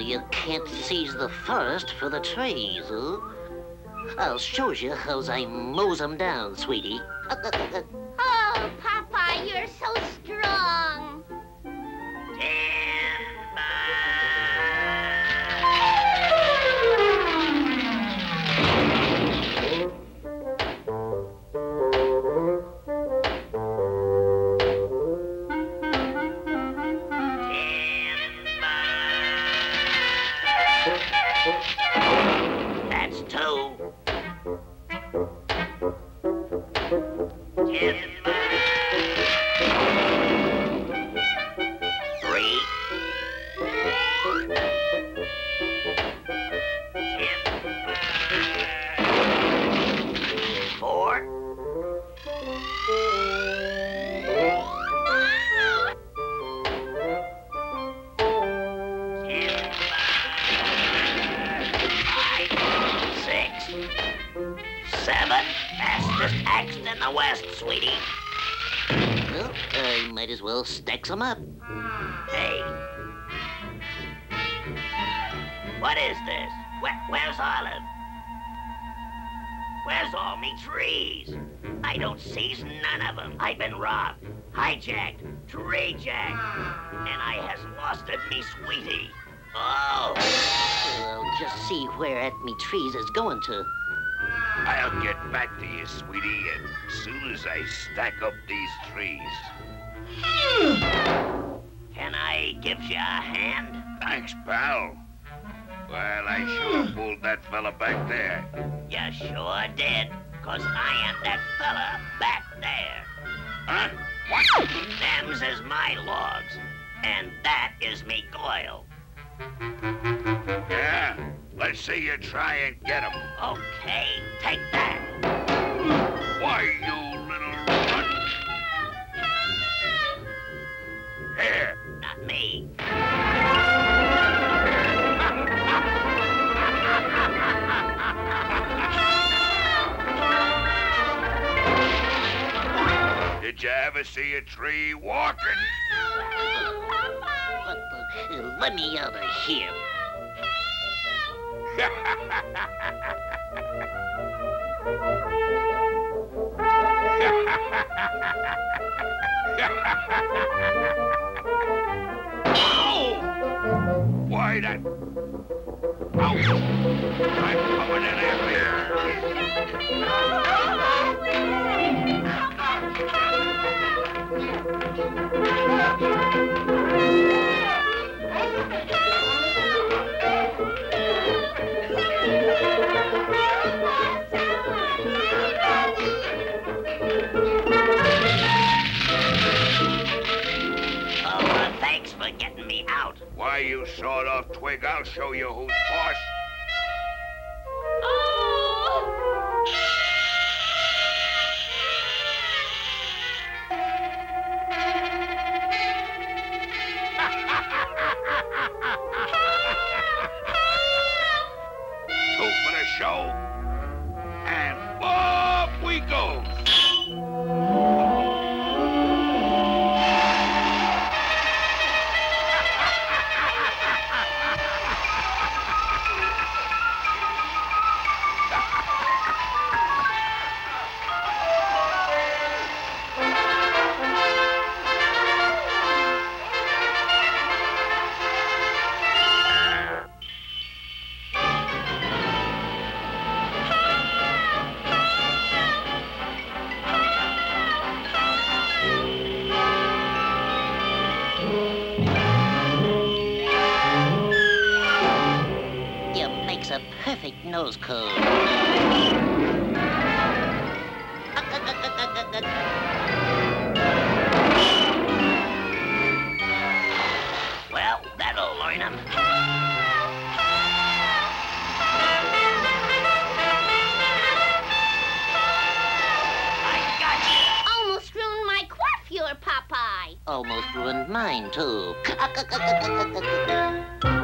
You can't seize the forest for the trees, huh? I'll show you how I mows them down, sweetie. Oh, Papa, you're so strong. Stack some up. Hey. What is this? Where's Olive? Where's all me trees? I don't seize none of them. I've been robbed, hijacked, tree-jacked, and I has losted me sweetie. Oh! Well, just see where at me trees is going to. I'll get back to you, sweetie, as soon as I stack up these trees. Can I give you a hand? Thanks, pal. Well, I sure pulled that fella back there. You sure did, because I am that fella back there. Huh? What? Them's is my logs, and that is me Goyle. Yeah, let's see you try and get him. Okay, take that. Why, you little... Here. Not me. Did you ever see a tree walking? Let me out of here. Oh! Why that? Ow! I'm coming in after getting me out. Why, you sawed-off twig, I'll show you who's boss. Oh! Two for the show, and off we go. Nose cone. Well, that'll learn him. I got you. Almost ruined my coiffure, Popeye. Almost ruined mine, too.